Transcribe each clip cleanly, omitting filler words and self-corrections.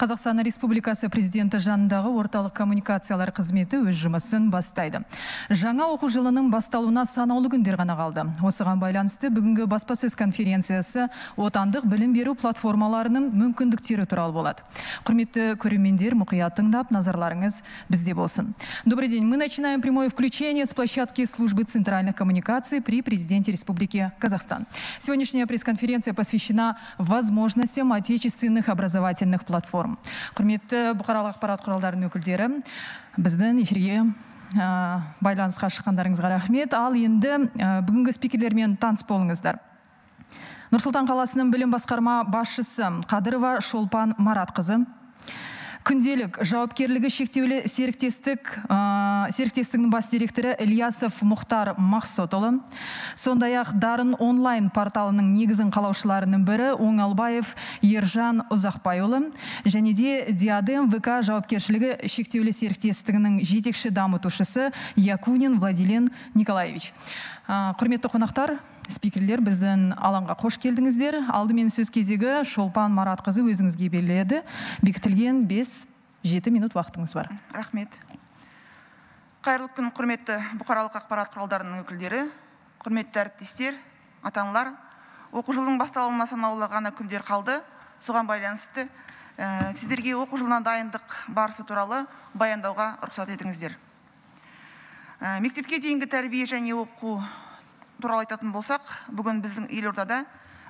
Қазақстан Республикасы президенті жанындағы орталық коммуникациялар қызметі өз жұмысын бастайды. Жаңа оқу жылының басталуына санаулы күндер ғана қалды. Осыған байланысты бүгінгі баспасөз конференциясы отандық білім беру платформаларының мүмкіндіктері туралы болады. Құрметті көрермендер, мұқият тыңдап, назарларыңыз бізде болсын. Добрый день. Мы начинаем прямое включение с площадки службы центральных коммуникаций при президенте Республики Казахстан. Сегодняшняя пресс-конференция посвящена возможностям отечественных образовательных платформ. Құрметті бұқаралық ақпарат құралдарының өкілдері, біздің эфирге байланысқа шыққандарыңызға рахмет. Ал енді бүгінгі спикерлермен таныс болыңыздар. Нұрсұлтан қаласының білім басқарма басшысы Қадырова Шолпан Марат қызы. Күнделік жауапкерлігі шектеулі серіктестігінің бас директоры Ильясов Мұхтар Мақсотұлы. Сондай-ақ Daryn Online порталының негізін қалаушыларының бірі Оңалбаев Ержан Ұзақбайұлы және де Диадем ВК жауапкершілігі шектеулі серіктестігінің жетекші дамытушысы Якунин Владилен Николаевич. Құрметті қонақтар, спикерлер, біздің алаңға қош келдіңіздер. Алдымен сөз кезегі Шолпан Марат қызы өзіңізге беріледі. Бекітілген 5-7 минут уақытыңыз бар. Рахмет. Қайырлы күн, құрметті бұқаралық ақпарат құралдарының өкілдері, құрметті әріптестер, атанылар. Оқу жылының басталуына санаулы ғана күндер қалды. Соған байланысты сіздерге оқу жылына дайындық барысы туралы баяндауға рұқсат етіңіздер. Мектепке дейінгі тәрбие және оқу туралы айтатын болсақ, бүгін біздің елордада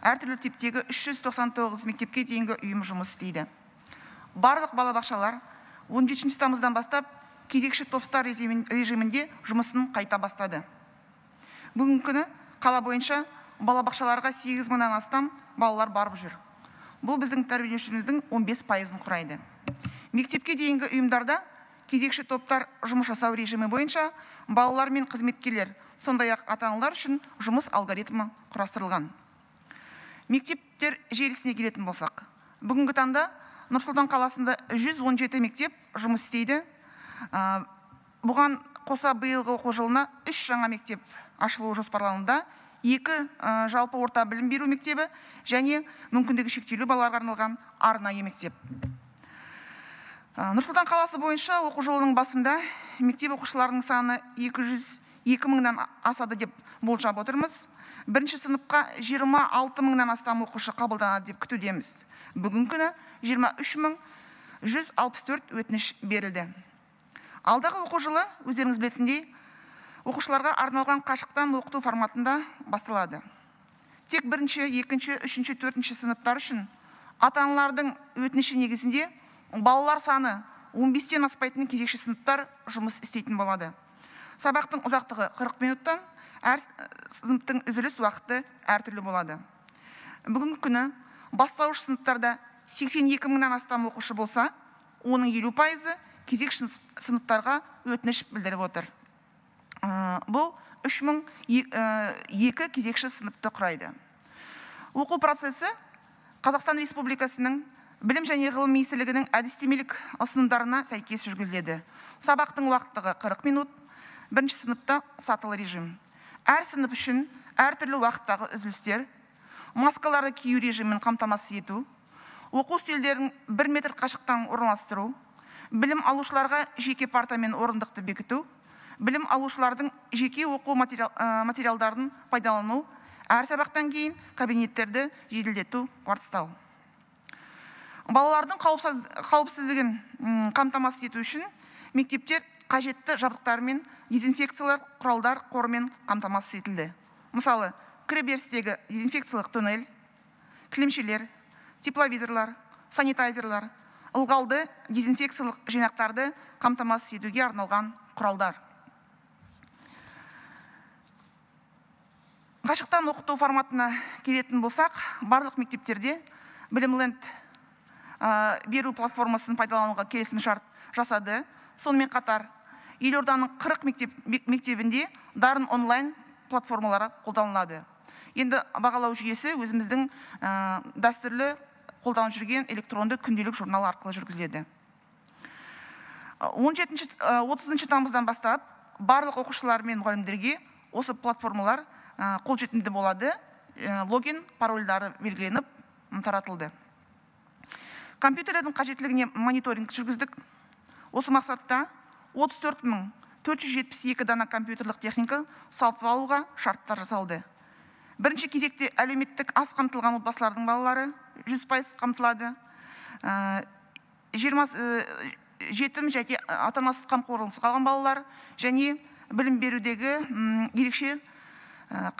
әртүрлі типтегі 399 мектепке дейінгі ұйым жұмыс істейді. Барлық балабақшалар 17 тамыздан бастап кезекші топстар режимінде жұмысын қайта бастады. Бүгінгі күні қала бойынша балабақшаларға 8.000-нан астам балалар барып жүр. Бұл біздің тәрбиеленушілеріміздің 15%-ын құрайды. Мектепке дейінгі ұйымдарда кезекші топтар жұмыс жасау режимі бойынша балалар мен қызметкерлер, сондай-ақ ата-аналар үшін жұмыс алгоритмі құрастырылған. Мектептер желісіне келетін болсақ, бүгінгі таңда Нұрсұлтан қаласында 117 мектеп жұмыс істейді. Бұған қоса биылғы оқу жылына 3 жаңа мектеп ашылуы жоспарлануда, 2 жалпы орта білім беру мектебі және мүмкіндігі шектеулі балаларға арналған арнайы мектеп. Нұрсұлтан қаласы бойынша оқу жылының басында мектеп оқушыларының саны 202 мыңнан асады деп болжап отырмыз. Бірінші сыныпқа 26 мыңнан астам оқушы қабылданады деп күтудеміз. Бүгін күні 23.164 өтініш берілді. Алдағы оқу жылы өздеріңіз білетіндей оқушыларға арналған қашықтан оқыту форматында басталады. Тек 1-ші, 2-ші, 3-ші, 4-ші сыныптар үшін ата-аналардың өтініші негізінде балалар саны 15-тен аспайтын кезекші сыныптар жұмыс істейтін болады. Сабақтың ұзақтығы 40 минуттан, әр сыныптың үзіліс уақыты әртүрлі болады. Бүгінгі күні бастауыш сыныптарда 82 мыңнан астам оқушы болса, оның 50%-ы кезекші сыныптарға өтініш білдіріп отыр. Бұл 3002 кезекші сыныпты құрайды. Оқу процесі Қазақстан Республикасының Білім және ғылым министрлігінің әдістемелік ұсынымдарына сәйкес жүргізіледі. Сабақтың уақыты 40 минут. Бірінші сыныпта сатылы режим. Әр сынып үшін әртүрлі уақыттағы үзілістер, маскаларды кию режимін қамтамасыз ету, оқу үстелдерін 1 метр қашықтан орналастыру, білім алушыларға жеке парта мен орындықты бекіту, білім алушылардың жеке оқу материалдарын пайдалану, әр сабақтан кейін кабинеттерді жеделдету қамтамасыз. Балалардың қауіпсіздігін қамтамасыз ету үшін мектептер қажетті жабдықтар мен дезинфекциялық құралдар қорымен қамтамасыз етілді. Мысалы, кіреберістегі дезинфекциялық тоннель, кілемшелер, тепловизорлар, санитайзерлар, ылғалды дезинфекциялық жинақтарды қамтамасыз етуге арналған құралдар. Қашықтан оқыту форматына келетін болсақ, барлық мектептерде Bilimland беру платформасын пайдалануға келісім шарт жасады. Сонымен қатар, елорданың 40 мектебінде Daryn Online платформалары қолданылады. Енді бағалау жүйесі өзіміздің дәстүрлі қолданып жүрген электронды күнделік журнал арқылы жүргізіледі. 30 тамыздан бастап, барлық оқушылар мен мұғалімдерге осы платформалар қолжетімді болады, логин, парольдары белгіленіп таратылды. Компьютердің қажеттілігіне мониторинг жүргіздік. Осы мақсатта 34.472 дана компьютерлік техника сатып алуға шарттар жасалды. Бірінші кезекте әлеуметтік аз қамтылған отбасылардың балалары 100% қамтылады. 27 және атамасыз қамқорлықсыз қалған балалар және білім берудегі ерекше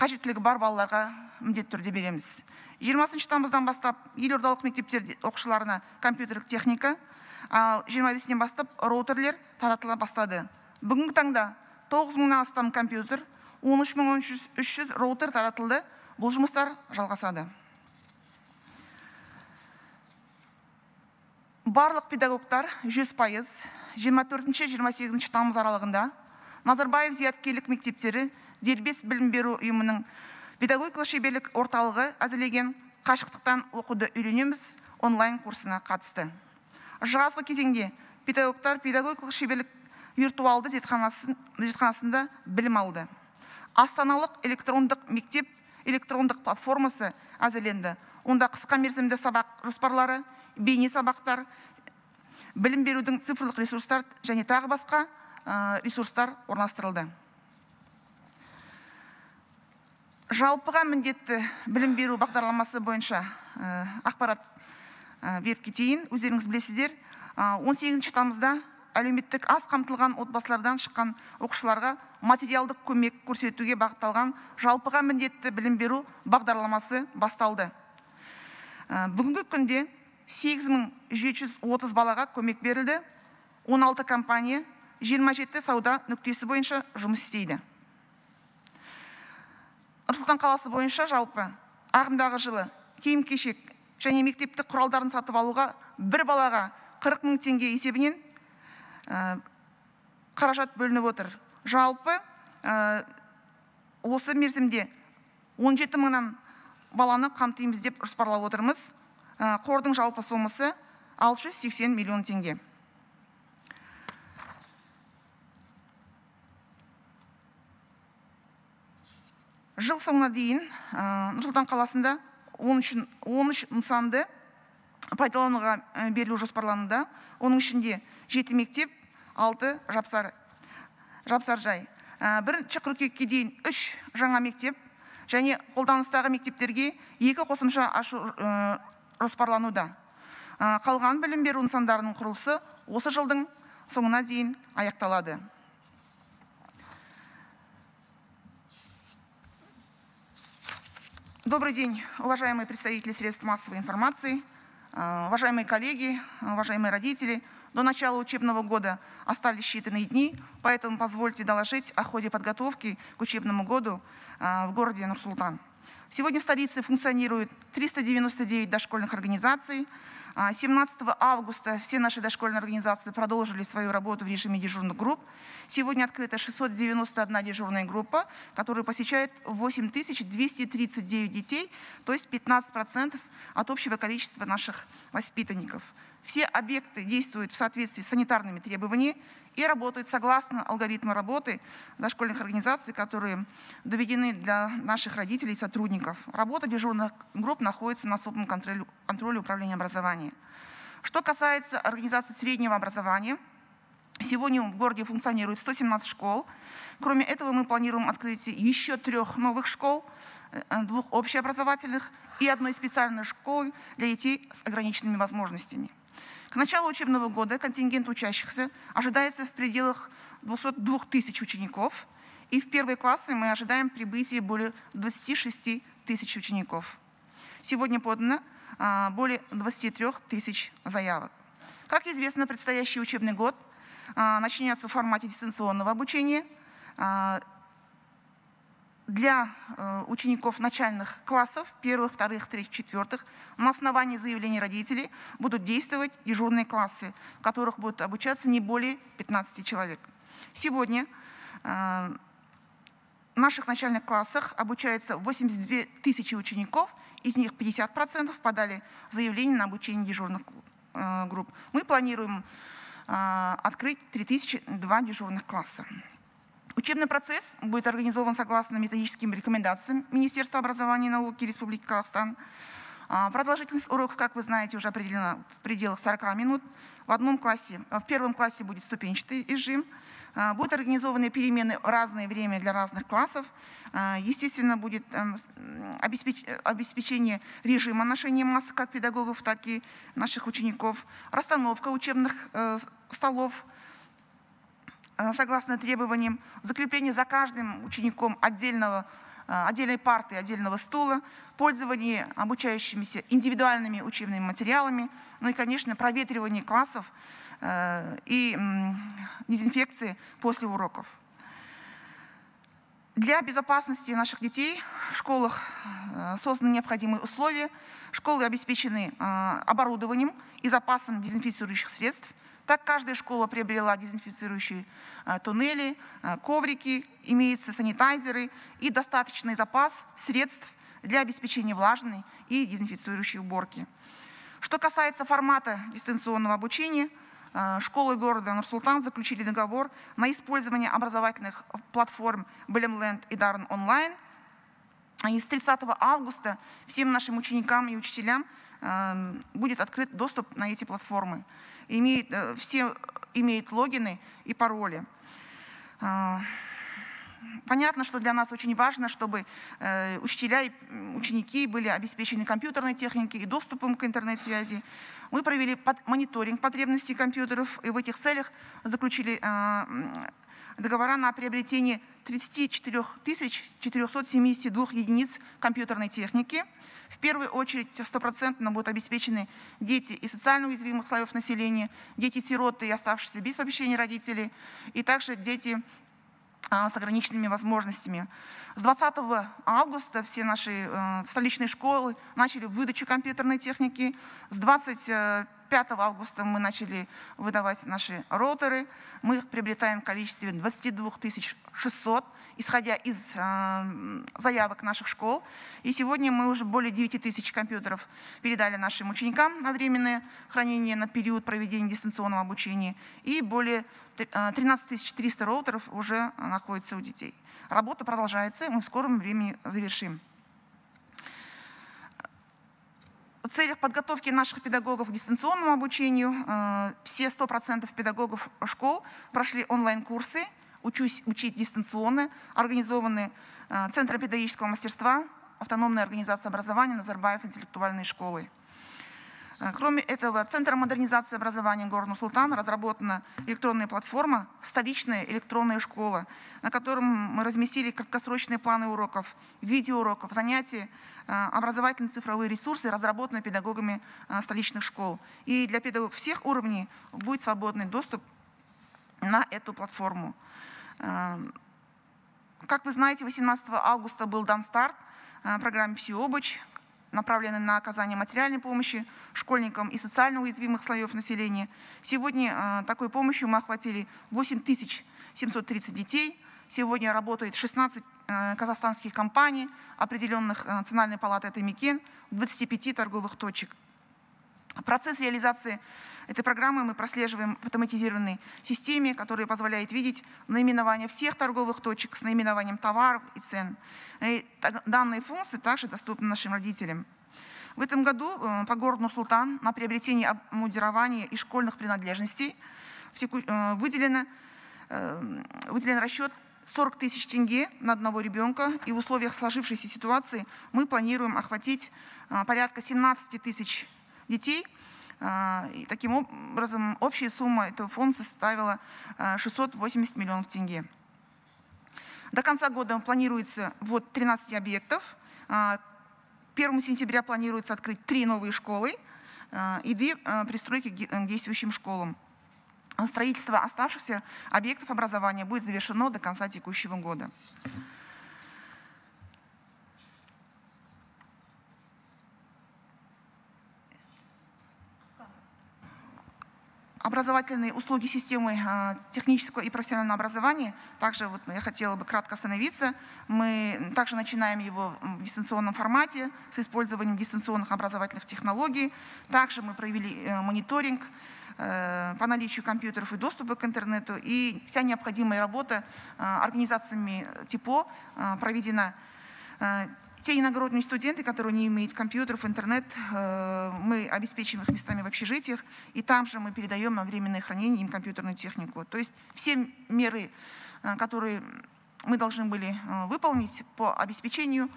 қажеттілігі бар балаларға міндетті түрде береміз. 20 тамыздан бастап елордалық мектептерде оқушыларына компьютерлік техника, ал 25-тен бастап роутерлер таратыла бастады. Бүгінгі таңда 9000-нан астам компьютер, 13300 роутер таратылды. Бұл жұмыстар жалғасады. Барлық педагогтар 100%, 24-28 тамыз аралығында Назарбаев зияткерлік мектептері дербес білім беру ұйымының педагогикалық шеберлік орталығы әзірлеген қашықтықтан оқуды үйренеміз онлайн курсына қатысты. Жазғы кезеңде педагогтар педагогикалық шеберлік виртуалды зертханасында білім алды. Астаналық электрондық мектеп электрондық платформасы әзірленді. Онда қысқа мерзімді сабақ жоспарлары, бейне сабақтар, білім берудің цифрлық ресурстар және тағы басқа ресурстар орналастырылды. Жалпыға міндетті білім беру бағдарламасы бойынша ақпарат беріп кетейін. Өздеріңіз білесіздер, 18 тамызда әлеуметтік аз қамтылған отбасылардан шыққан оқушыларға материалдық көмек көрсетуге бағытталған жалпыға міндетті білім беру бағдарламасы басталды. Бүгінгі күнде 8730 балаға көмек берілді, 16 компания, 27 сауда нүктесі бойынша жұмыс істейді. Нұрсұлтан қаласы бойынша жалпы ағымдағы жылы киім-кешек және мектептік құралдарын сатып алуға бір балаға 40 000 теңге есебінен қаражат бөлініп отыр. Жалпы осы мерзімде 17 000 баланы қамтимыз деп жоспарлап отырмыз. Қордың жалпы сомасы 680 миллион теңге. Жыл соңына дейін Нұрсұлтан қаласында 13 нысанды пайдалануға берілу жоспарлануда. Оның ішінде 7 мектеп, 6 жапсаржай. 1-ші қыркүйекке дейін 3 жаңа мектеп және қолданыстағы мектептерге 2 қосымша ашу жоспарлануда. Қалған білім беру нысандарының құрылысы осы жылдың соңына дейін аяқталады. Добрый день, уважаемые представители средств массовой информации, уважаемые коллеги, уважаемые родители. До начала учебного года остались считанные дни, поэтому позвольте доложить о ходе подготовки к учебному году в городе Нур-Султан. Сегодня в столице функционирует 399 дошкольных организаций. 17 августа все наши дошкольные организации продолжили свою работу в режиме дежурных групп. Сегодня открыта 691 дежурная группа, которую посещает 8239 детей, то есть 15% от общего количества наших воспитанников. Все объекты действуют в соответствии с санитарными требованиями и работают согласно алгоритму работы дошкольных организаций, которые доведены для наших родителей и сотрудников. Работа дежурных групп находится на особом контроле управления образования. Что касается организации среднего образования, сегодня в городе функционирует 117 школ. Кроме этого, мы планируем открытие еще 3 новых школ, 2 общеобразовательных и 1 специальной школы для детей с ограниченными возможностями. К началу учебного года контингент учащихся ожидается в пределах 202 тысяч учеников, и в первые классы мы ожидаем прибытия более 26 тысяч учеников. Сегодня подано более 23 тысяч заявок. Как известно, предстоящий учебный год начнется в формате дистанционного обучения. Для учеников начальных классов, 1-х, 2-х, 3-х, 4-х, на основании заявлений родителей будут действовать дежурные классы, в которых будут обучаться не более 15 человек. Сегодня в наших начальных классах обучается 82 тысячи учеников, из них 50% подали заявление на обучение дежурных групп. Мы планируем открыть 3002 дежурных класса. Учебный процесс будет организован согласно методическим рекомендациям Министерства образования и науки Республики Казахстан. Продолжительность уроков, как вы знаете, уже определена в пределах 40 минут. В первом классе будет ступенчатый режим. Будут организованы перемены в разное время для разных классов. Естественно, будет обеспечение режима ношения масок как педагогов, так и наших учеников. Расстановка учебных столов согласно требованиям. Закрепление за каждым учеником отдельной парты, отдельного стула, пользование обучающимися индивидуальными учебными материалами, ну и, конечно, проветривание классов и дезинфекции после уроков. Для безопасности наших детей в школах созданы необходимые условия. Школы обеспечены оборудованием и запасом дезинфицирующих средств. Так, каждая школа приобрела дезинфицирующие туннели, коврики, имеются санитайзеры и достаточный запас средств для обеспечения влажной и дезинфицирующей уборки. Что касается формата дистанционного обучения, школы города Нур-Султан заключили договор на использование образовательных платформ Bilimland и Daryn Online. И с 30 августа всем нашим ученикам и учителям будет открыт доступ на эти платформы. Все имеют логины и пароли. Понятно, что для нас очень важно, чтобы учителя и ученики были обеспечены компьютерной техникой и доступом к интернет-связи. Мы провели мониторинг потребностей компьютеров и в этих целях заключили договора на приобретение 34 472 единиц компьютерной техники. В первую очередь стопроцентно будут обеспечены дети и социально уязвимых слоев населения, дети-сироты и оставшиеся без попечения родителей, и также дети с ограниченными возможностями. С 20 августа все наши столичные школы начали выдачу компьютерной техники. С 25 августа мы начали выдавать наши роутеры. Мы их приобретаем в количестве 22 600, исходя из заявок наших школ. И сегодня мы уже более 9 тысяч компьютеров передали нашим ученикам на временное хранение на период проведения дистанционного обучения. И более 13 300 роутеров уже находится у детей. Работа продолжается, и мы в скором времени завершим. В целях подготовки наших педагогов к дистанционному обучению все 100% педагогов школ прошли онлайн-курсы «Учить дистанционно», организованные Центром педагогического мастерства Автономной организации образования Назарбаев интеллектуальной школы. Кроме этого, Центром модернизации образования города Нур-Султан разработана электронная платформа «Столичная электронная школа», на котором мы разместили краткосрочные планы уроков, видеоуроков, занятий, образовательные цифровые ресурсы, разработанные педагогами столичных школ. И для педагогов всех уровней будет свободный доступ на эту платформу. Как вы знаете, 18 августа был дан старт программе «Всюобуч», направлены на оказание материальной помощи школьникам и социально уязвимых слоев населения. Сегодня такой помощью мы охватили 8730 детей. Сегодня работает 16 казахстанских компаний, определенных Национальной палатой Атамекен, 25 торговых точек. Процесс реализации этой программы мы прослеживаем в автоматизированной системе, которая позволяет видеть наименование всех торговых точек с наименованием товаров и цен. И данные функции также доступны нашим родителям. В этом году по городу Нур-Султан на приобретение обмундирования и школьных принадлежностей выделен расчет 40 тысяч тенге на одного ребенка, и в условиях сложившейся ситуации мы планируем охватить порядка 17 тысяч детей. И таким образом, общая сумма этого фонда составила 680 миллионов тенге. До конца года планируется ввод 13 объектов. 1 сентября планируется открыть 3 новые школы и 2 пристройки к действующим школам. Строительство оставшихся объектов образования будет завершено до конца текущего года. Образовательные услуги системы технического и профессионального образования. Также вот я хотела бы кратко остановиться. Мы также начинаем его в дистанционном формате с использованием дистанционных образовательных технологий. Также мы провели мониторинг по наличию компьютеров и доступа к интернету. И вся необходимая работа организациями ТИПО проведена. Те иногородние студенты, которые не имеют компьютеров, интернет, мы обеспечим их местами в общежитиях, и там же мы передаем на временное хранение им компьютерную технику. То есть все меры, которые мы должны были выполнить по обеспечению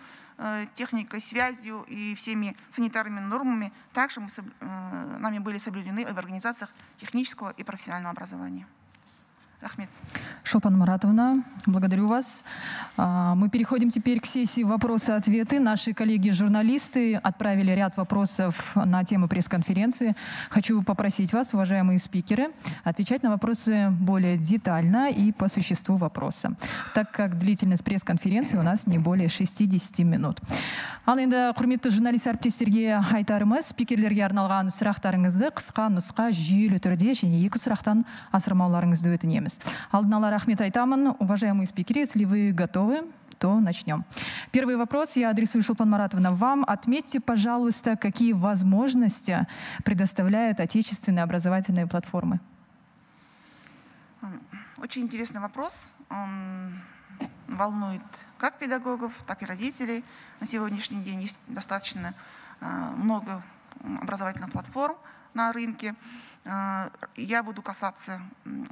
техникой, связью и всеми санитарными нормами, также нами были соблюдены в организациях технического и профессионального образования. Рахмет. Шолпан Маратовна, благодарю вас. Мы переходим теперь к сессии «Вопросы-ответы». Наши коллеги-журналисты отправили ряд вопросов на тему пресс-конференции. Хочу попросить вас, уважаемые спикеры, отвечать на вопросы более детально и по существу вопроса, так как длительность пресс-конференции у нас не более 60 минут. Ал енді құрметті журналист әріптестерге айтарымыз, спикерлерге арналған сұрақтарыңызды қысқа, нұсқа, жүйелі түрде және екі сұрақтан асырмауларыңызды өтінеміз. Алдынала рахмет айтамын. Уважаемые спикеры, если вы готовы, то начнем. Первый вопрос я адресую, Шолпан Маратовна, вам. Отметьте, пожалуйста, какие возможности предоставляют отечественные образовательные платформы. Очень интересный вопрос. Он волнует как педагогов, так и родителей. На сегодняшний день есть достаточно много образовательных платформ на рынке. Я буду касаться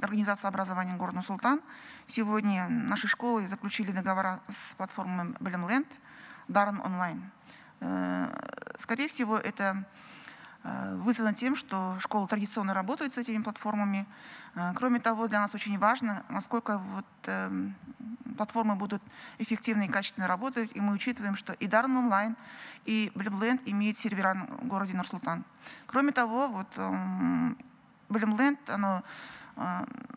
организации образования города Нур-Султан. Сегодня наши школы заключили договора с платформой Bilimland, Daryn Online. Скорее всего, это вызвано тем, что школы традиционно работают с этими платформами. Кроме того, для нас очень важно, насколько платформы будут эффективно и качественно работать. И мы учитываем, что и Daryn Online, и Bilimland имеют сервера в городе Нур-Султан. Кроме того, Bilimland, оно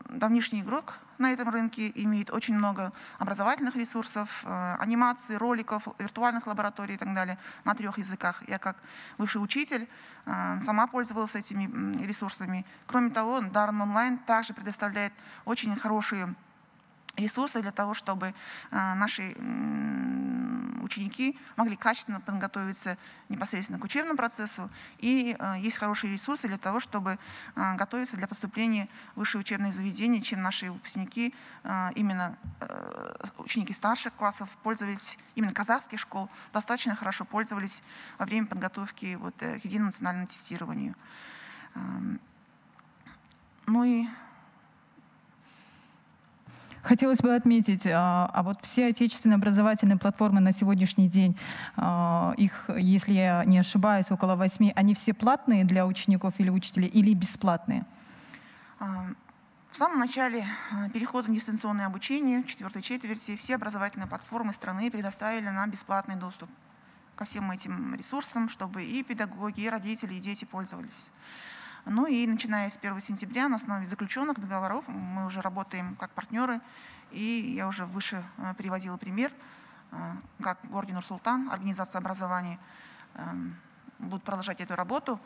давнишний игрок на этом рынке, имеет очень много образовательных ресурсов, анимаций, роликов, виртуальных лабораторий и так далее на 3 языках. Я как бывший учитель сама пользовалась этими ресурсами. Кроме того, Daryn Online также предоставляет очень хорошие ресурсы для того, чтобы наши ученики могли качественно подготовиться непосредственно к учебному процессу. И есть хорошие ресурсы для того, чтобы готовиться для поступления в высшие учебные заведения, чем наши выпускники, именно ученики старших классов, пользовались именно казахских школ, достаточно хорошо пользовались во время подготовки к единому национальному тестированию. Ну и хотелось бы отметить, все отечественные образовательные платформы на сегодняшний день, их, если я не ошибаюсь, около 8, они все платные для учеников или учителей, или бесплатные? В самом начале перехода в дистанционное обучение, в 4-й четверти, все образовательные платформы страны предоставили нам бесплатный доступ ко всем этим ресурсам, чтобы и педагоги, и родители, и дети пользовались. Ну и начиная с 1 сентября на основе заключенных договоров мы уже работаем как партнеры. И я уже выше приводила пример, как в городе Нур-Султан, организация образования будут продолжать эту работу.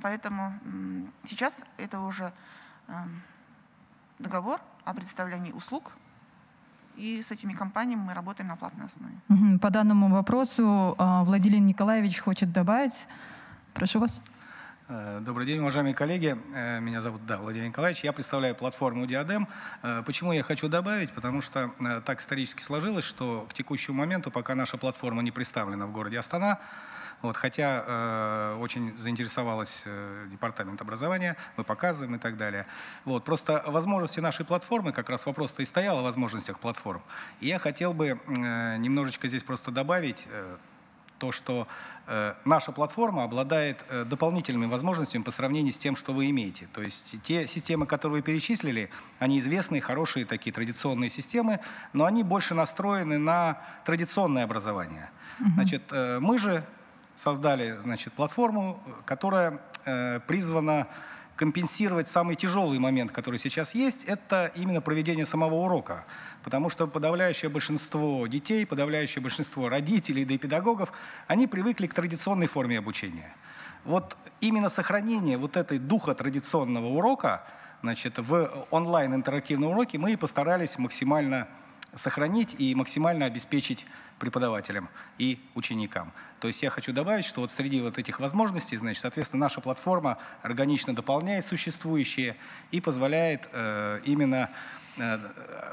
Поэтому сейчас это уже договор о предоставлении услуг. И с этими компаниями мы работаем на платной основе. По данному вопросу Владимир Николаевич хочет добавить. Прошу вас. Добрый день, уважаемые коллеги. Меня зовут Владимир Николаевич. Я представляю платформу «Диадем». Почему я хочу добавить? Потому что так исторически сложилось, что к текущему моменту, пока наша платформа не представлена в городе Астана, хотя очень заинтересовалась департамент образования, мы показываем и так далее. Просто возможности нашей платформы, как раз вопрос-то и стоял о возможностях платформ. И я хотел бы немножечко здесь просто добавить то, что наша платформа обладает дополнительными возможностями по сравнению с тем, что вы имеете. То есть те системы, которые вы перечислили, они известные, хорошие такие традиционные системы, но они больше настроены на традиционное образование. Значит, мы же создали, платформу, которая призвана компенсировать самый тяжелый момент, который сейчас есть, это именно проведение самого урока. Потому что подавляющее большинство детей, подавляющее большинство родителей, да и педагогов, они привыкли к традиционной форме обучения. Именно сохранение этой духа традиционного урока в онлайн-интерактивном уроке мы и постарались максимально сохранить и максимально обеспечить преподавателям и ученикам. То есть я хочу добавить, что среди этих возможностей, соответственно, наша платформа органично дополняет существующие и позволяет именно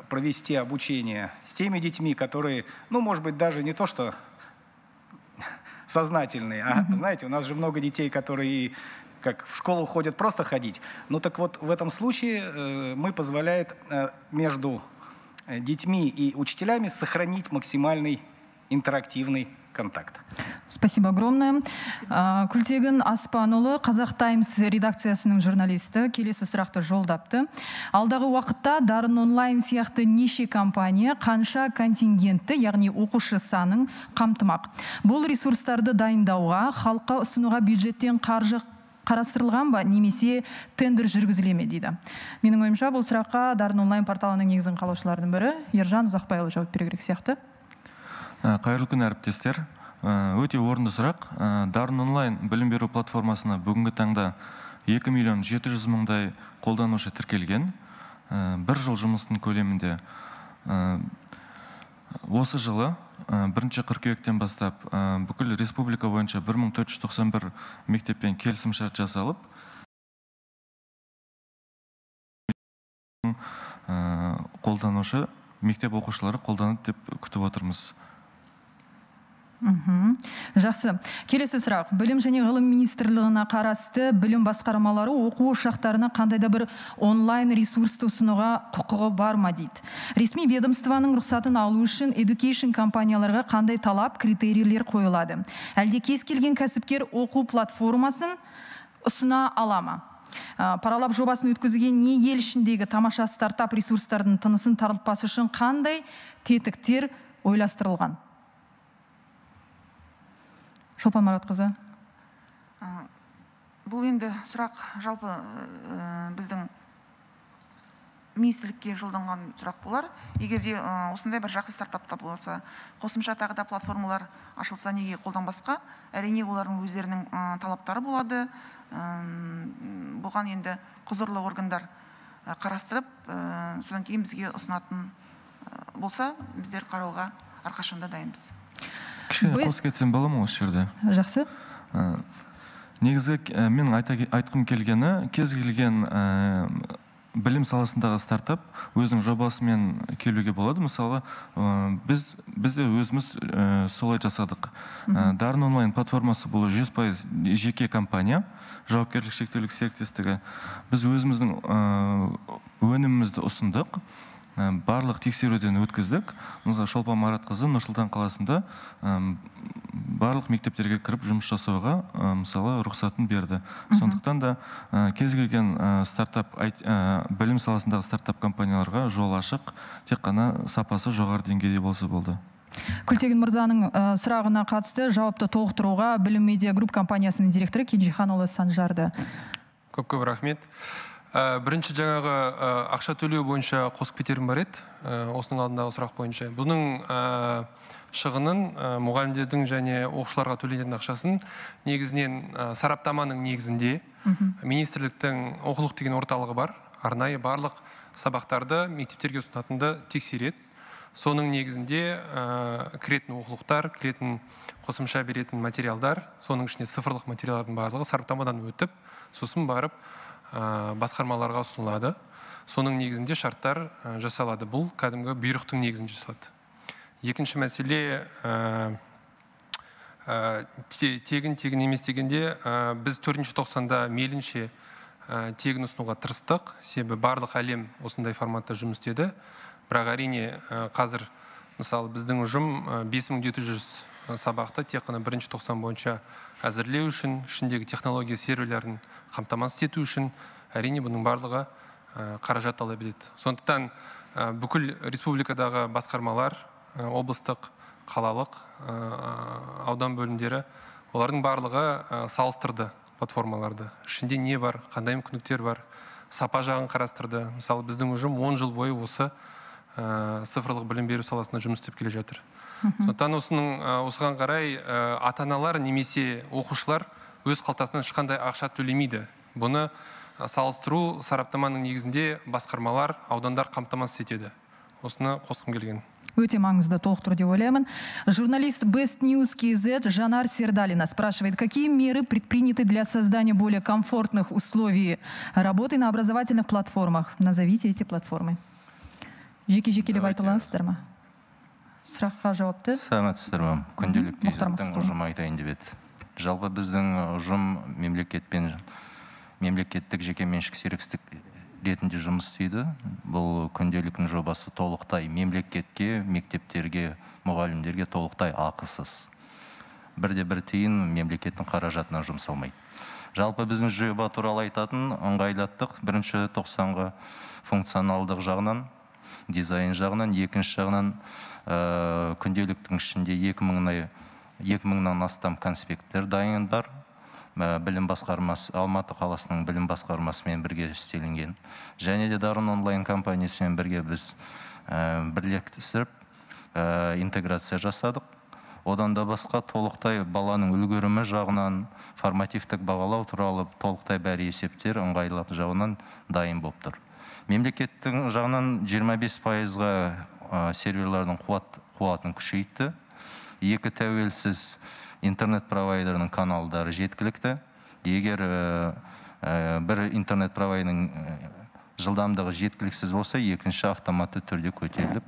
провести обучение с теми детьми, которые, может быть, даже не то, что сознательные. А знаете, у нас же много детей, которые как в школу ходят просто ходить. Ну так вот, в этом случае мы позволяем между детьми и учителями сохранить максимальный интерактивный контакт. Спасибо огромное. Күлтегін Аспанұлы, Қазақ Таймс редакциясының журналисті, келесі сұрақты жолдапты. Алдағы уақытта Daryn Online сияқты неше компания қанша контингентті, яғни оқушы санын қамтымақ. Бұл ресурстарды дайындауға, халыққа ұсынуға бюджеттен қаржы қарастырылған ба, немесе тендер жүргізілеме дейді. Менің ойымша, бұл сұраққа Daryn Online порталының негізін қалаушылардың бірі Ержан Ұзақбайұлы жауап беру керек сияқты. Қайырлы күн әріптестер, өте орынды сұрақ. Daryn Online білім беру платформасына бүгінгі таңда 2 700 000 қолданушы тіркелген. Бір жыл жұмыстың көлемінде осы жылы 1 қыркүйектен бастап бүкіл республика бойынша 1491 мектеппен келісімшарт жасалып, қолданушы мектеп оқушылары қолданып деп күтіп отырмыз. Жақсы. Келесі сұрақ. Білім және ғылым министрлігіне қарасты білім басқармалары оқу ошақтарына қандайда бір онлайн ресурсты ұсынуға құқығы бар ма дейді. Ресми ведомствоның рұқсатын алу үшін education компанияларға қандай талап, критерийлер қойылады? Әлде кез келген кәсіпкер оқу платформасын ұсына ала ма? Паралап жобасын өткізген не ел ішіндегі тамаша стартап ресурстардың тынысын тарылтпасы үшін қандай тетіктер ойластырылған? Шолпан Марат қызы. Бұл енді сұрақ жалпы біздің министрлікке жолданған сұрақ болар. Егерде осындай бір жақсы стартап табылса, қосымша тағы да платформалар ашылса, неге қолданбасқа? Әрине, олардың өздерінің талаптары болады. Бұған енді құзырлы органдар қарастырып, содан кейін бізге ұсынатын болса, біздер қарауға арқашында дайынбыз. Қосып кетсем бола ма осы жерде? Жақсы. Негізі мен айтқым келгені, кез келген білім саласындағы стартап өзінің жобасымен келуге болады. Мысалы, біз де өзіміз солай жасадық. Daryn Online платформасы бұл 100% жеке компания, жауапкерлік шектеулік серіктестігі. Біз өзіміздің өнімімізді ұсындық. Барлық тексеруден өткіздік. Шолпан Марат қызы Нұрсұлтан қаласында барлық мектептерге кіріп жұмыс жасауға мысалы рұқсатын берді. Сондықтан да кез келген стартап, білім саласындағы стартап компанияларға жол ашық, тек қана сапасы жоғары деңгейде болса болды. Күлтегін Мырзаның сұрағына қатысты жауапты толықтыруға Білім Медиа Групп компаниясының директоры Кенжиханұлы Санжарды. Көп-көп рахмет. Бірінші жаңағы ақша төлеу бойынша қосып кетерім бар еді, осының алдындағы сұрақ бойынша. Бұның шығынын, мұғалімдердің және оқушыларға төленетін ақшасын негізінен сараптаманың негізінде министрліктің оқулық деген орталығы бар. Арнайы барлық сабақтарды мектептерге ұсынатынды тексереді. Соның негізінде кіретін оқулықтар, кіретін қосымша беретін материалдар, соның ішінде цифрлық материалдардың барлығы сараптамадан өтіп, сосын барып басқармаларға ұсынылады. Соның негізінде шарттар жасалады. Бұл кәдімгі бұйрықтың негізінде жасалады. Екінші мәселе, тегін емес дегенде, біз 4-90-да мейлінше тегін ұсынуға тырыстық. Себебі барлық әлем осындай форматта жұмыс істеді. Бірақ әрине қазір, мысалы, біздің ұжым 5700 сабақты тек қана 1-90 бойынша әзірлеу үшін, ішіндегі технология серверлерін қамтамасыз ету үшін, әрине бұның барлығы қаражат талап етеді. Сондықтан бүкіл республикадағы басқармалар, облыстық, қалалық, аудан бөлімдері, олардың барлығы салыстырды платформаларды. Ішінде не бар, қандай мүмкіндіктер бар, сапа жағын қарастырды. Мысалы, біздің ұжым 10 жыл бойы осы цифрлық білім беру саласында жұмыс істеп келе жатыр. Сондықтан осыған қарай ата-аналар немесе оқушылар өз қалтасынан ешқандай ақша төлемейді. Бұны салыстыру сараптаманың негізінде басқармалар, аудандар қамтамасыз етеді. Осыны қосқым келген. Өте маңызды толықтыр деп ойлаймын. Журналист Best News KZ Жанар Сердалина спрашивает, какие меры предприняты для создания более комфортных условий работы на образовательных платформах? Назовите эти платформы. Жеке-жекелеп айтыласыздар ма? Сұраққа жауапты. Саламатсыздар ма? Күнделік бизнестің ұжымы айтайын деп еді. Жалпы біздің ұжым мемлекеттік жекеменшік серіктестік ретінде жұмыс істейді. Бұл күнделіктің жобасы толықтай мемлекетке, мектептерге, мұғалімдерге толықтай ақысыз. Бірде-бір тиын мемлекеттің қаражатына жұмсалмайды. Жалпы біздің жоба туралы айтатын ыңғайлаттық. Бірінші 90-ғы функционалдық жағынан, дизайн жағынан, екінші жағынан күнделіктің ішінде 2000-нан астам конспекттер дайын бар. Білім басқармасы, Алматы қаласының білім басқармасымен бірге істелінген. Және де Daryn Online компаниясымен бірге біз бірлесіп интеграция жасадық. Одан да басқа толықтай баланың үлгерімі жағынан, формативтік бағалау туралы толықтай бәрі есептер ыңғайлаты жағынан дайын болып тұр. Мемлекеттің жағынан 25%-ға серверлардың қуатын күшейтті. Екі тәуелсіз интернет провайдерінің каналдары жеткілікті. Егер бір интернет провайдерінің жылдамдығы жеткіліксіз болса, екінші автоматты түрде көтеріліп,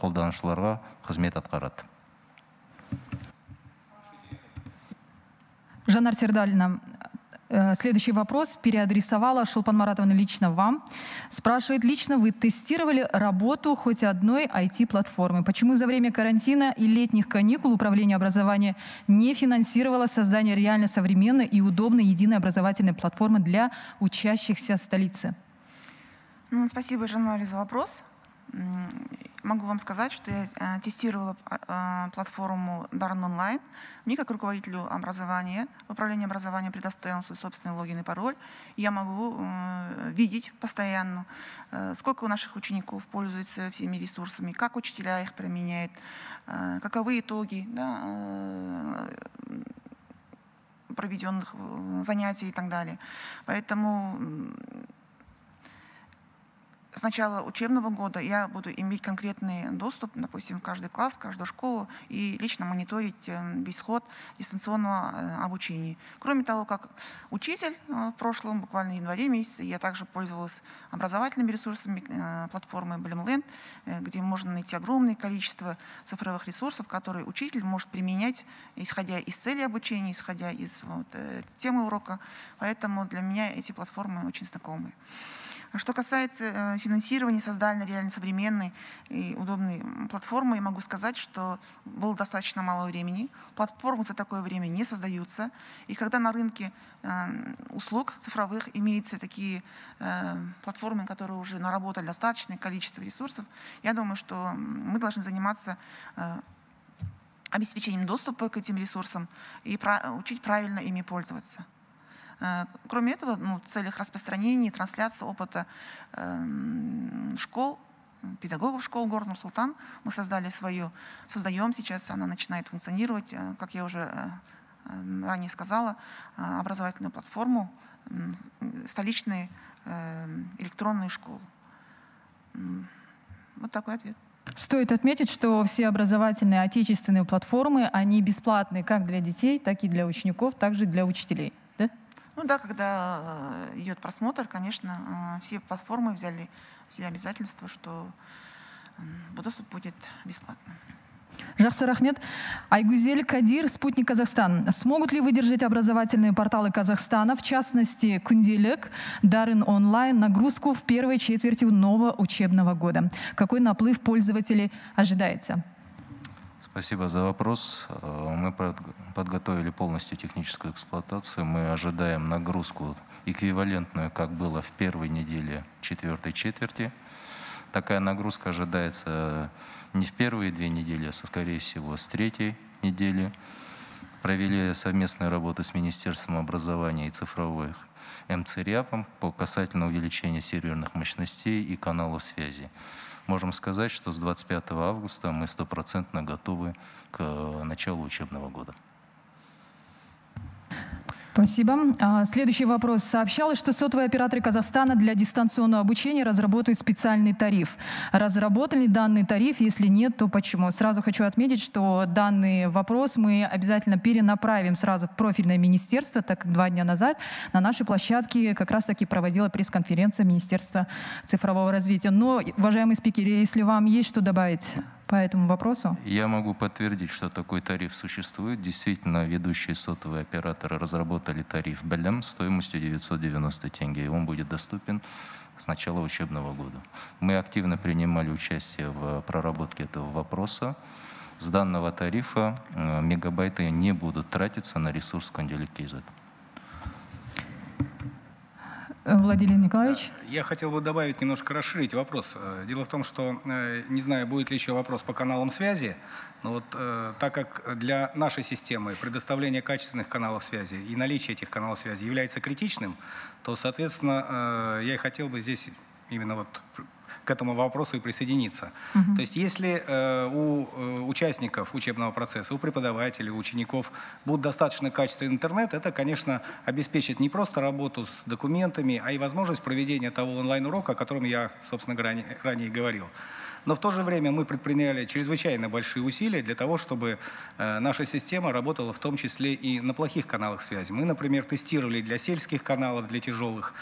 қолданушыларға қызмет атқарады. Жанар Сердалина, следующий вопрос переадресовала Шолпан Маратовна лично вам. Спрашивает, лично вы тестировали работу хоть одной IT-платформы? Почему за время карантина и летних каникул управление образования не финансировало создание реально современной и удобной единой образовательной платформы для учащихся столицы? Спасибо, Жанар, за вопрос. Могу вам сказать, что я тестировала платформу Daryn Online. Мне, как руководителю образования, управление образованием предоставил свой собственный логин и пароль. Я могу видеть постоянно, сколько у наших учеников пользуется всеми ресурсами, как учителя их применяют, каковы итоги, да, проведенных занятий и так далее. Поэтому с начала учебного года я буду иметь конкретный доступ, допустим, в каждый класс, в каждую школу и лично мониторить весь ход дистанционного обучения. Кроме того, как учитель в прошлом, буквально в январе месяце, я также пользовалась образовательными ресурсами платформы Bilimland, где можно найти огромное количество цифровых ресурсов, которые учитель может применять, исходя из цели обучения, исходя из темы урока. Поэтому для меня эти платформы очень знакомы. Что касается финансирования, создания реально современной и удобной платформы, я могу сказать, что было достаточно мало времени. Платформы за такое время не создаются. И когда на рынке услуг цифровых имеются такие платформы, которые уже наработали достаточное количество ресурсов, я думаю, что мы должны заниматься обеспечением доступа к этим ресурсам и учить правильно ими пользоваться. Кроме этого, в целях распространения и трансляции опыта школ, педагогов школ города Нур-Султан мы создаем сейчас, она начинает функционировать, как я уже ранее сказала, образовательную платформу столичной электронной школы. Вот такой ответ. Стоит отметить, что все образовательные отечественные платформы, они бесплатны как для детей, так и для учеников, также для учителей. Ну да, когда идет просмотр, конечно, все платформы взяли в себя обязательство, что доступ будет бесплатным. Жақсар Ахмед, Айгузель Кадир, «Спутник Казахстан». Смогут ли выдержать образовательные порталы Казахстана, в частности, Күнделік, Daryn Online, нагрузку в первой четверти нового учебного года? Какой наплыв пользователей ожидается? Спасибо за вопрос. Мы подготовили полностью техническую эксплуатацию. Мы ожидаем нагрузку эквивалентную, как было в первой неделе четвертой четверти. Такая нагрузка ожидается не в первые две недели, а, скорее всего, с третьей недели. Провели совместную работу с Министерством образования и цифровых МЦРИАПом по касательно увеличения серверных мощностей и каналов связи. Можем сказать, что с 25 августа мы стопроцентно готовы к началу учебного года. Спасибо. Следующий вопрос. Сообщалось, что сотовые операторы Казахстана для дистанционного обучения разработают специальный тариф. Разработан ли данный тариф? Если нет, то почему? Сразу хочу отметить, что данный вопрос мы обязательно перенаправим сразу в профильное министерство, так как 2 дня назад на нашей площадке как раз-таки проводила пресс-конференция Министерства цифрового развития. Но, уважаемые спикеры, если вам есть что добавить по этому вопросу? Я могу подтвердить, что такой тариф существует. Действительно, ведущие сотовые операторы разработали тариф Bilimland стоимостью 990 тенге, и он будет доступен с начала учебного года. Мы активно принимали участие в проработке этого вопроса. С данного тарифа мегабайты не будут тратиться на ресурс Kundelik.kz. Владимир Николаевич. Я хотел бы добавить, немножко расширить вопрос. Дело в том, что не знаю, будет ли еще вопрос по каналам связи, но вот так как для нашей системы предоставление качественных каналов связи и наличие этих каналов связи является критичным, то, соответственно, я и хотел бы здесь именно вот к этому вопросу и присоединиться. То есть если у участников учебного процесса, у преподавателей, у учеников будут достаточно качественный интернет, это, конечно, обеспечит не просто работу с документами, а и возможность проведения того онлайн-урока, о котором я, собственно, ранее говорил. Но в то же время мы предприняли чрезвычайно большие усилия для того, чтобы наша система работала в том числе и на плохих каналах связи. Мы, например, тестировали для сельских каналов, для тяжелых.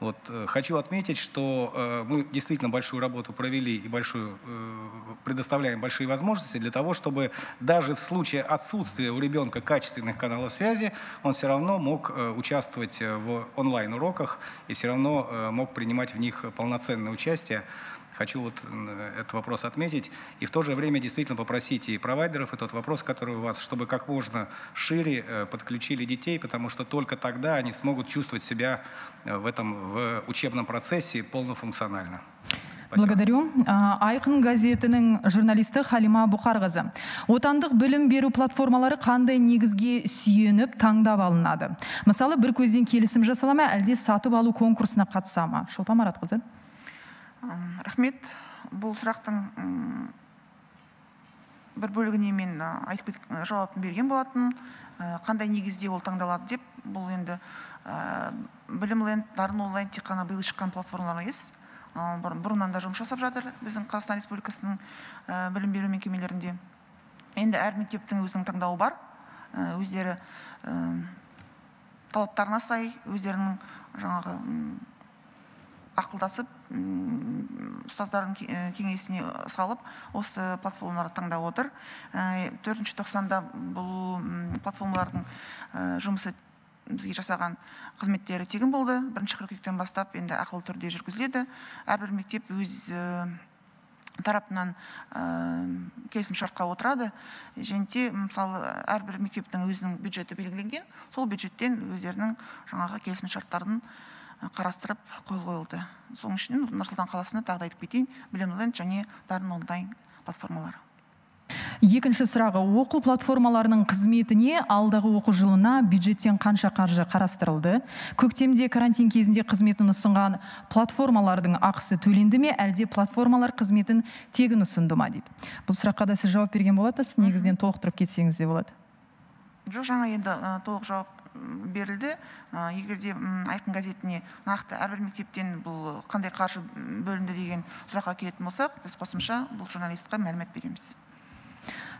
Вот, хочу отметить, что мы действительно большую работу провели и предоставляем большие возможности для того, чтобы даже в случае отсутствия у ребенка качественных каналов связи он все равно мог участвовать в онлайн-уроках и все равно мог принимать в них полноценное участие. Хочу вот этот вопрос отметить и в то же время действительно попросить и провайдеров, и тот вопрос, который у вас, чтобы как можно шире подключили детей, потому что только тогда они смогут чувствовать себя в учебном процессе полнофункционально. Благодарю. Айқын газетінің журналисты Халима Бухарғазы. Отандық білім беру платформалары қандай негізге сүйеніп таңдап алынады? Мысалы, бір көзден келісім жасалама, әлде сатып алу конкурсына қатысама? Шолпан Марат қызы. Рахмет, бұл сұрақтың бір бөлігіне мен жауапын берген болатын, қандай негізде ол таңдалады деп, бұл енді Bilimland, Daryn Online тек қана биыл шыққан платформалар емес, бұрыннан да жұмыс жасап жатыр біздің Қазақстан Республикасының білім беру мекемелерінде. Енді әр мектептің өзінің таңдауы бар, өздері талаптарына сай, өздерінің жаңағы ақылдасып, ұстаздарын кеңесіне салып, осы платформаларды таңдап отыр. 4-тоқсанда бұл платформалардың жұмысы бізге жасаған қызметтері тегін болды. 1 қыркүйектен бастап енді ақылы түрде жүргізіледі. Әрбір мектеп өз тарапынан келісімшартқа отырады. Және мысалы, әрбір мектептің өзінің бюджеті белгіленген, сол бюджеттен өздерінің жаңағы келісімшарттарын қарастырып қойылды. Соның үшін Нұрсұлтан қаласына тағдайып кетейін, Bilimland және Daryn Online платформалары. Екінші сұрағы, оқу платформаларының қызметіне алдағы оқу жылына бюджеттен қанша қаржы қарастырылды? Көктемде карантин кезінде қызметін ұсынған платформалардың ақысы төленді ме, әлде платформалар қызметін тегін ұсынды ма дейді. Бұл сұраққа да сіз жауап берген болатыз, негізден толықтырып кетсеңіз де болады. Жоқ, жаңа енді толық жауап берілді. Егерде Айқын газетіне нақты әрбір мектептен бұл қандай қаржы бөлінді деген сұраққа келетін болсақ, біз қосымша бұл журналистқа мәлімет береміз.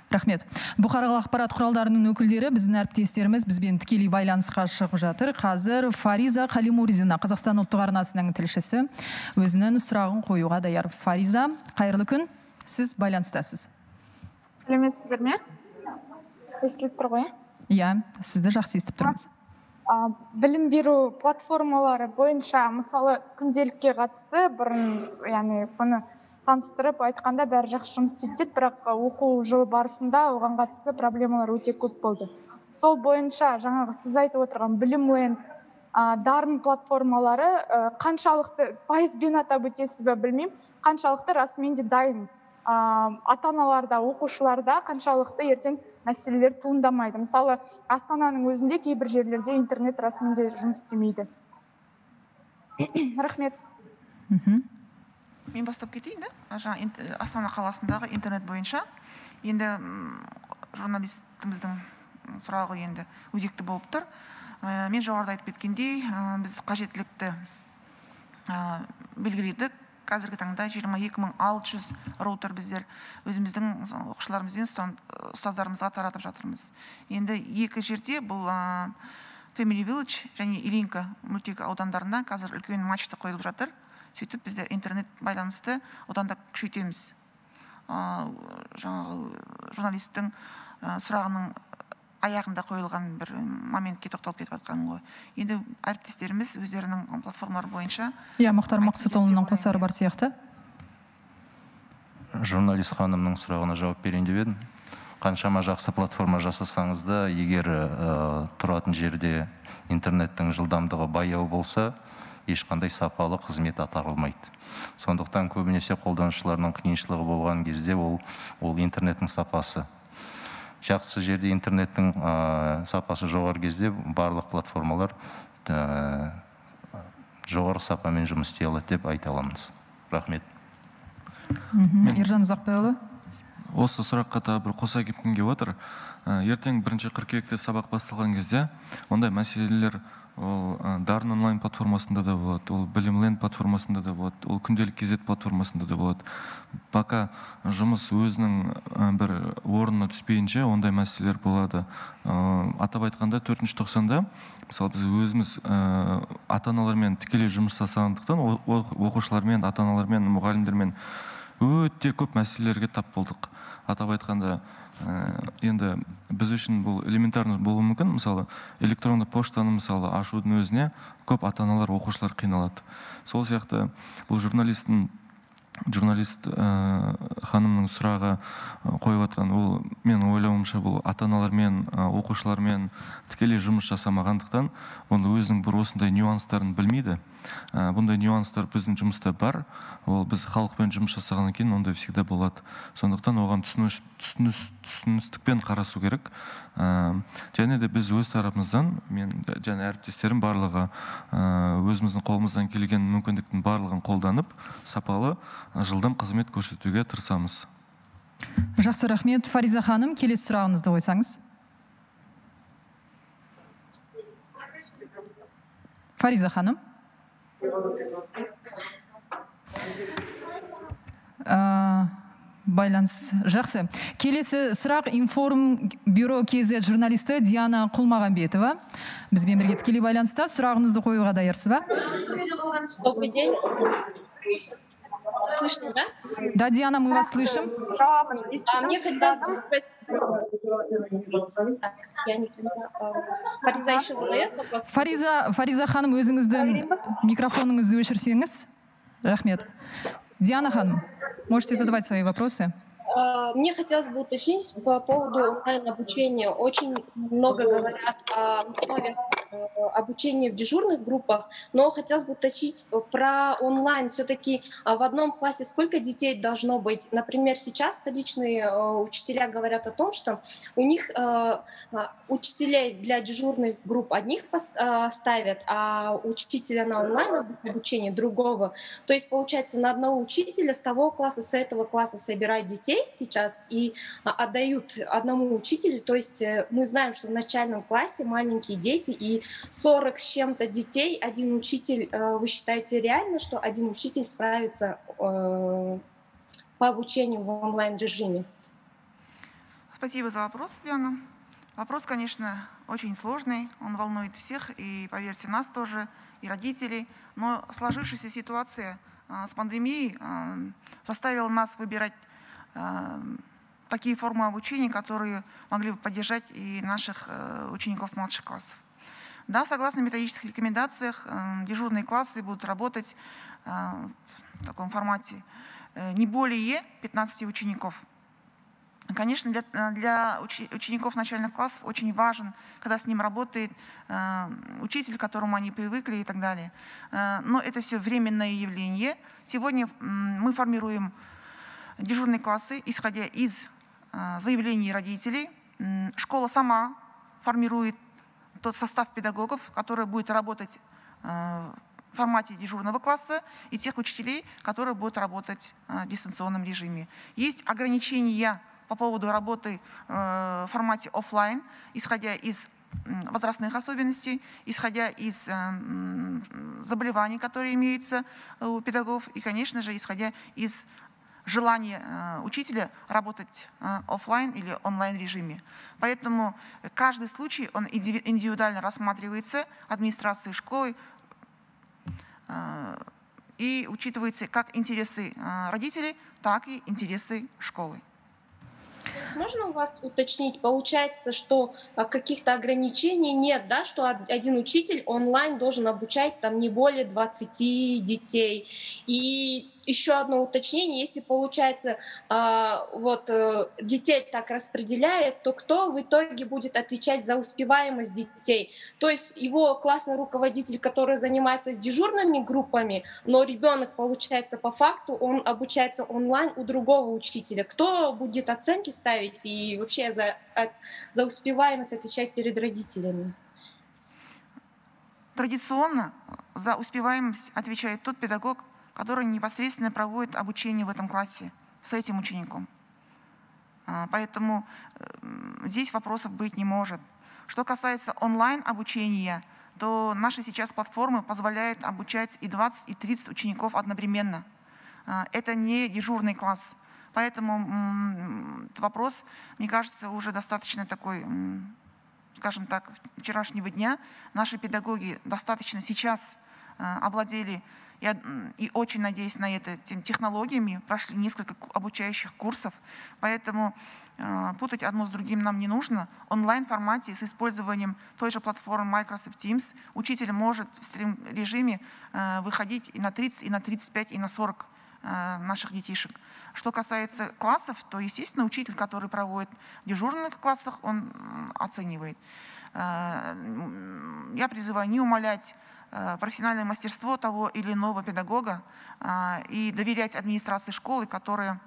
Рахмет. Бұқаралық ақпарат құралдарының өкілдері, біздің әріптестеріміз бізбен тікелей байланысқа шығып жатыр. Қазір Фариза Қалимурзина, Қазақстан ұлттық арнасының тілшісі, өзінің сұрағын қоюға даяр. Фариза, қайырлы күн, сіз байланыстасыз. Сәлеметсіздер ме? Естіліп тұр ғой. Иә, сізді жақсы естіп тұрмыз. Білім беру платформалары бойынша, мысалы, күнделікке қатысты, бұны таныстырып айтқанда бәрі жақсы жұмыс істеді, бірақ оқу жылы барысында оған қатысты проблемалар өте көп болды. Сол бойынша жаңағы сіз айтып отырған Bilimland, Daryn платформалары қаншалықты пайызбен атап өтесіз бе білмеймін, қаншалықты расымен де дайын. Ата-аналарда, оқушыларда қаншалықты ертең мәселелер туындамайды. Мысалы, Астананың өзінде кейбір жерлерде интернет расымен де жұмыс істемейді. Рахмет. Мен бастап кетейін, Астана қаласындағы интернет бойынша. Енді журналистіміздің сұрағы енді өзекті болып тұр. Мен жоғарыда айтып кеткендей, біз қажеттілікті белгіледік. Қазіргі таңда 22.600 роутер біздер өзіміздің оқушыларымызбен ұстаздарымызға таратып жатырмыз. Енді 2 жерде бұл Family Village және Илинка мөлтек аудандарына қазір үлкен мачты қойылып жатыр. Сөйтіп, біздер интернет байланысты одан да күшейтеміз. жаңағы журналистің сұрағының аяғында қойылған бір моментке тоқталып кетіп жатқан ғой. Енді әріптестеріміз өздерінің платформалары бойынша. Иә, Мұхтар Мақсұтұлының қосары бар сияқты. Журналист ханымның сұрағына жауап берейін деп едім. Қаншама жақсы платформа жасасаңыз да, егер тұратын жерде интернеттің жылдамдығы баяу болса, ешқандай сапалы қызмет атқарылмайды. Сондықтан көбінесе қолданушыларының қиыншылығы болған кезде ол интернеттің сапасы. Жақсы жерде интернеттің сапасы жоғары кезде барлық платформалар жоғары сапамен жұмыс істей алады деп айта аламыз. Рахмет. Ержан Ұзақбайұлы. Осы сұраққа да бір қоса кеткім келіп отыр. Ертең 1 қыркүйекте сабақ басталған кезде ондай мәселелер ол Daryn Online платформасында да болады, ол Bilimland платформасында да болады, ол Күнделік кезет платформасында да болады. Пока жұмыс өзінің бір орнына түспейінше ондай мәселелер болады. Атап айтқанда 4-90-да, мысалы біз өзіміз ата-аналармен тікелей жұмыс жасағандықтан, оқушылармен, ата-аналармен, мұғалімдермен өте көп мәселелерге тап болдық. Атап айтқанда, енді біз үшін бұл элементарны болуы мүмкін. Мысалы, электронды поштаны мысалы ашудың өзіне көп ата-аналар, оқушылар қиналады. Сол сияқты бұл журналист ханымның сұрағы қойып атқан, ол мен ойлауымша бұл ата-аналармен, оқушылармен тікелей жұмыс жасамағандықтан, оны өзінің бір осындай нюанстарын білмейді. Бұндай нюанстар біздің жұмыста бар, ол біз халықпен жұмыс жасағаннан кейін ондай всегда болады. Сондықтан оған түсіністікпен қарасу керек. Және де біз өз тарапымыздан, мен және әріптестерім барлығы өзіміздің қолымыздан келген мүмкіндіктің барлығын қолданып, сапалы жылдам қызмет көрсетуге тырысамыз. Жақсы, рахмет. Фариза ханым, келесі сұрағыңызды қойсаңыз. Фариза ханым. Байланыс жақсы. Келесі сұрақ Информ бюро КЗ журналисті Диана Құлмағамбетова. Бізбен бірге тікелей байланыста. Сұрағыңызды қоюға даярсыз ба? Добрый день. Слышно, да? Да, Диана, мы вас слышим. Мне хотелось спросить. Фариза еще задает вопрос. Фариза ханым, өзіңіздің микрофоныңызды өшірсеңіз. Рахмет. Диана ханым, можете задавать свои вопросы. Мне хотелось бы уточнить по поводу онлайн-обучения. Очень много говорят о обучении в дежурных группах, но хотелось бы уточнить про онлайн. Все-таки в одном классе сколько детей должно быть? Например, сейчас столичные учителя говорят о том, что у них учителей для дежурных групп одних ставят, а учителя на онлайн-обучение другого. То есть, получается, на одного учителя с того класса, с этого класса собирают детей сейчас и отдают одному учителю. То есть мы знаем, что в начальном классе маленькие дети и 40 с чем-то детей. Один учитель, вы считаете реально, что один учитель справится по обучению в онлайн-режиме? Спасибо за вопрос, Диана. Вопрос, конечно, очень сложный. Он волнует всех и, поверьте, нас тоже, и родителей. Но сложившаяся ситуация с пандемией заставила нас выбирать такие формы обучения, которые могли бы поддержать и наших учеников младших классов. Да, согласно методических рекомендациях, дежурные классы будут работать в таком формате не более 15 учеников. Конечно, для учеников начальных классов очень важен, когда с ним работает учитель, к которому они привыкли и так далее. Но это все временное явление. Сегодня мы формируем дежурные классы, исходя из заявлений родителей. Школа сама формирует тот состав педагогов, который будет работать в формате дежурного класса, и тех учителей, которые будут работать в дистанционном режиме. Есть ограничения по поводу работы в формате офлайн, исходя из возрастных особенностей, исходя из заболеваний, которые имеются у педагогов, и, конечно же, исходя из желание учителя работать офлайн или онлайн режиме. Поэтому каждый случай он индивидуально рассматривается администрацией школы и учитываются как интересы родителей, так и интересы школы. Можно у вас уточнить? Получается, что каких-то ограничений нет, да, что один учитель онлайн должен обучать там не более 20 детей. И еще одно уточнение, если получается вот детей так распределяет, то кто в итоге будет отвечать за успеваемость детей? То есть его классный руководитель, который занимается с дежурными группами, но ребенок, получается, по факту, он обучается онлайн у другого учителя. Кто будет оценки ставить и вообще за успеваемость отвечать перед родителями? Традиционно за успеваемость отвечает тот педагог, который непосредственно проводит обучение в этом классе с этим учеником. Поэтому здесь вопросов быть не может. Что касается онлайн-обучения, то наши сейчас платформы позволяют обучать и 20, и 30 учеников одновременно. Это не дежурный класс. Поэтому вопрос, мне кажется, уже достаточно такой, скажем так, вчерашнего дня. Наши педагоги достаточно сейчас обладали, и очень надеюсь на это, технологиями, прошли несколько обучающих курсов, поэтому путать одно с другим нам не нужно. В онлайн-формате с использованием той же платформы Microsoft Teams учитель может в стрим-режиме выходить и на 30, и на 35, и на 40 наших детишек. Что касается классов, то, естественно, учитель, который проводит в дежурных классах, он оценивает. Я призываю не умалять профессиональное мастерство того или иного педагога и доверять администрации школы, которая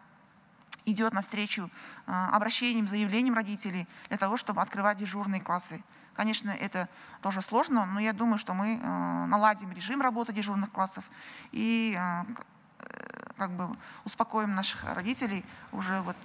идет навстречу обращениям, заявлениям родителей для того, чтобы открывать дежурные классы. Конечно, это тоже сложно, но я думаю, что мы наладим режим работы дежурных классов и как бы успокоим наших родителей, уже вот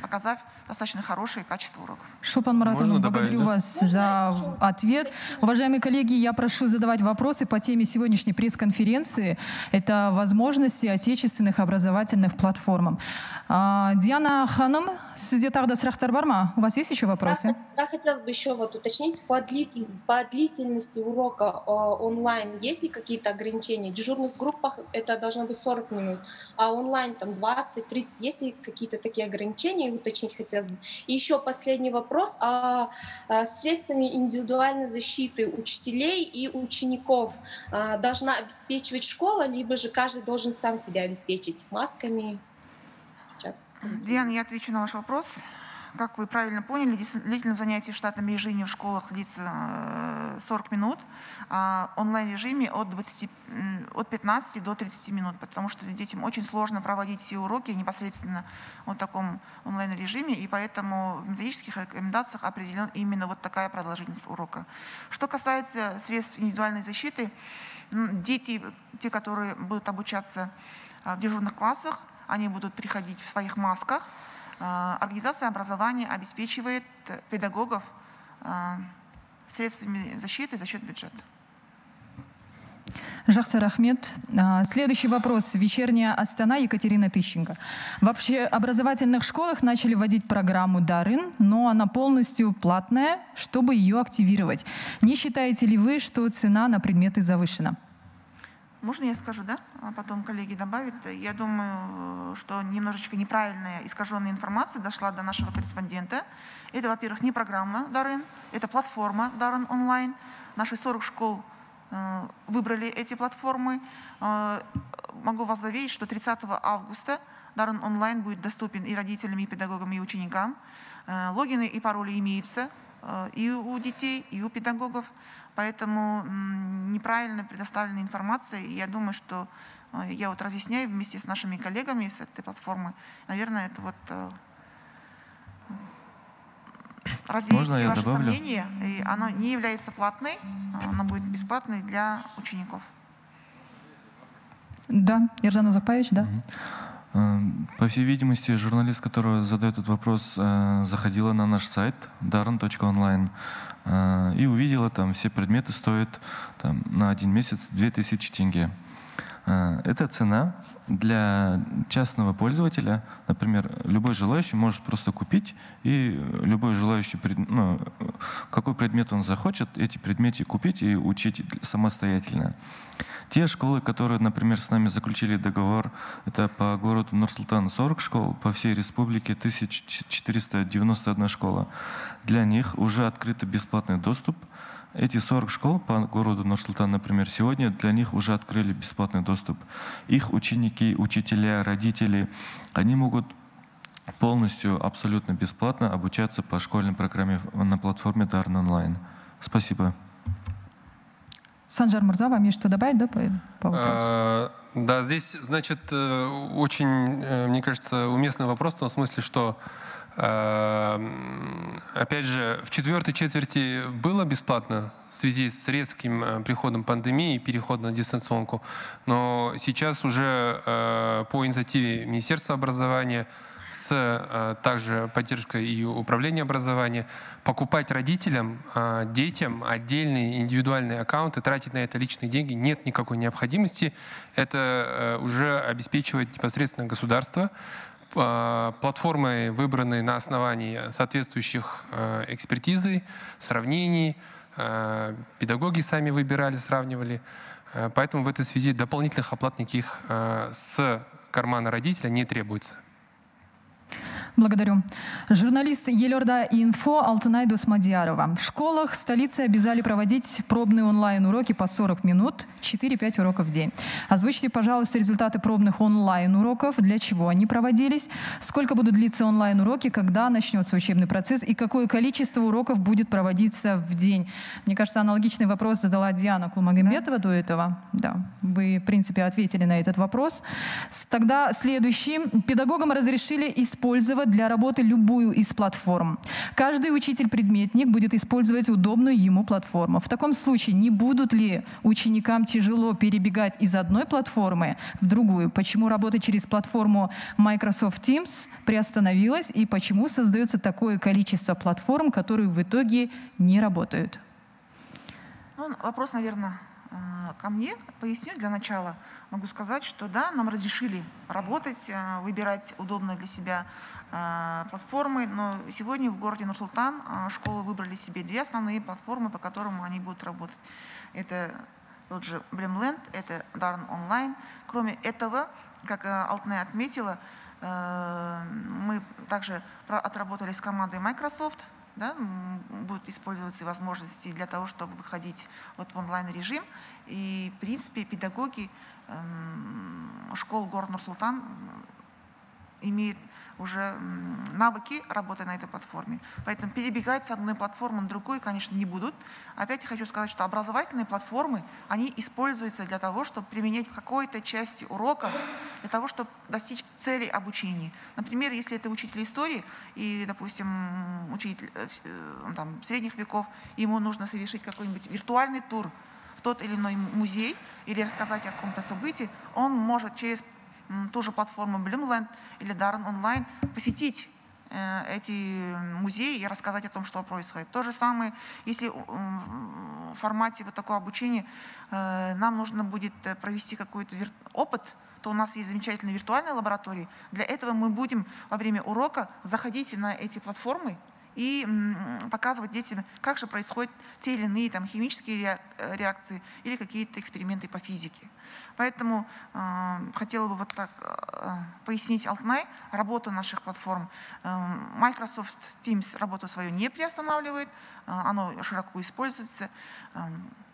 показав достаточно хорошее качество уроков. Шолпан Маратовна, благодарю вас за ответ. Уважаемые коллеги, я прошу задавать вопросы по теме сегодняшней пресс-конференции. Это возможности отечественных образовательных платформ. Диана Ханым, у вас есть еще вопросы? Я хотела бы еще вот уточнить по длительности урока онлайн. Есть ли какие-то ограничения? В дежурных группах это должно быть 40 минут, а онлайн там 20-30. Есть ли какие-то такие ограничения? Уточнить хотелось бы. И еще последний вопрос о средствах индивидуальной защиты учителей и учеников. Должна обеспечивать школа, либо же каждый должен сам себя обеспечить масками? Диана, я отвечу на ваш вопрос. Как вы правильно поняли, длительное занятие в штатном режиме в школах длится 40 минут, а в онлайн-режиме от 15 до 30 минут, потому что детям очень сложно проводить все уроки непосредственно в таком онлайн-режиме, и поэтому в методических рекомендациях определена именно вот такая продолжительность урока. Что касается средств индивидуальной защиты, дети, те, которые будут обучаться в дежурных классах, они будут приходить в своих масках. Организация образования обеспечивает педагогов средствами защиты за счет бюджета. Жахсар Ахмед. Следующий вопрос. Вечерняя Астана, Екатерина Тыщенко. В общеобразовательных школах начали вводить программу «Дарyn», но она полностью платная, чтобы ее активировать. Не считаете ли вы, что цена на предметы завышена? Можно я скажу, да? А потом коллеги добавят. Я думаю, что немножечко неправильная, искаженная информация дошла до нашего корреспондента. Это, во-первых, не программа Daryn, это платформа Daryn Online. Наши 40 школ выбрали эти платформы. Могу вас заверить, что 30 августа Daryn Online будет доступен и родителям, и педагогам, и ученикам. Логины и пароли имеются и у детей, и у педагогов. Поэтому неправильно предоставлена информация. И я думаю, что я вот разъясняю вместе с нашими коллегами с этой платформы. Наверное, это вот развеять ваши сомнения. И она не является платной, она будет бесплатной для учеников. Да, Ержан Азапаевич, да. По всей видимости, журналист, который задает этот вопрос, заходила на наш сайт daryn.online и увидела, там все предметы стоят там, на один месяц 2000 тенге. Это цена для частного пользователя. Например, любой желающий может просто купить, и любой желающий, какой предмет он захочет, эти предметы купить и учить самостоятельно. Те школы, которые, например, с нами заключили договор, это по городу Нур-Султан 40 школ, по всей республике 1491 школа. Для них уже открыт бесплатный доступ. Эти 40 школ по городу Нур-Султан, например, сегодня для них уже открыли бесплатный доступ. Их ученики, учителя, родители, они могут полностью, абсолютно бесплатно обучаться по школьной программе на платформе Daryn Online. Спасибо. Санжар Мурза, вам есть что добавить, да, по вопросу? Да, здесь, значит, очень, мне кажется, уместный вопрос в том смысле, что опять же, в четвертой четверти было бесплатно в связи с резким приходом пандемии и переходом на дистанционку, но сейчас уже по инициативе Министерства образования с также поддержкой и управления образования покупать родителям, детям отдельные индивидуальные аккаунты, тратить на это личные деньги нет никакой необходимости. Это уже обеспечивает непосредственно государство. Платформы выбраны на основании соответствующих экспертизы, сравнений, педагоги сами выбирали, сравнивали. Поэтому в этой связи дополнительных оплат никаких с кармана родителя не требуется. Благодарю. Журналист Елорда.Инфо Алтынай Досмадиярова. В школах столицы обязали проводить пробные онлайн-уроки по 40 минут, 4-5 уроков в день. Озвучьте, пожалуйста, результаты пробных онлайн-уроков, для чего они проводились, сколько будут длиться онлайн-уроки, когда начнется учебный процесс и какое количество уроков будет проводиться в день. Мне кажется, аналогичный вопрос задала Диана Кулмагомбетова до этого. Да, вы, в принципе, ответили на этот вопрос. Тогда следующий. Педагогам разрешили использовать для работы любую из платформ. Каждый учитель-предметник будет использовать удобную ему платформу. В таком случае не будут ли ученикам тяжело перебегать из одной платформы в другую? Почему работа через платформу Microsoft Teams приостановилась и почему создается такое количество платформ, которые в итоге не работают? Ну, вопрос, наверное, ко мне. Поясню для начала. Могу сказать, что да, нам разрешили работать, выбирать удобную для себя платформы, но сегодня в городе Нур-Султан школы выбрали себе две основные платформы, по которым они будут работать. Это тот же Bilimland, это Daryn Online. Кроме этого, как Алтынай отметила, мы также отработали с командой Microsoft. Да, будут использоваться возможности для того, чтобы выходить вот в онлайн-режим. И, в принципе, педагоги школ города Нур-Султан имеют уже навыки работы на этой платформе. Поэтому перебегать с одной платформы на другую, конечно, не будут. Опять я хочу сказать, что образовательные платформы, они используются для того, чтобы применять в какой-то части урока, для того, чтобы достичь цели обучения. Например, если это учитель истории и, допустим, учитель там, средних веков, ему нужно совершить какой-нибудь виртуальный тур в тот или иной музей или рассказать о каком-то событии, он может через ту же платформу Bilimland или Daryn Online посетить эти музеи и рассказать о том, что происходит. То же самое, если в формате вот такого обучения нам нужно будет провести какой-то опыт, то у нас есть замечательные виртуальные лаборатории. Для этого мы будем во время урока заходить на эти платформы и показывать детям, как же происходят те или иные там, химические реакции или какие-то эксперименты по физике. Поэтому хотела бы вот так пояснить Алтынай работу наших платформ. Microsoft Teams работу свою не приостанавливает, оно широко используется.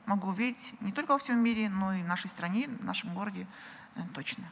Могу увидеть не только во всем мире, но и в нашей стране, в нашем городе точно.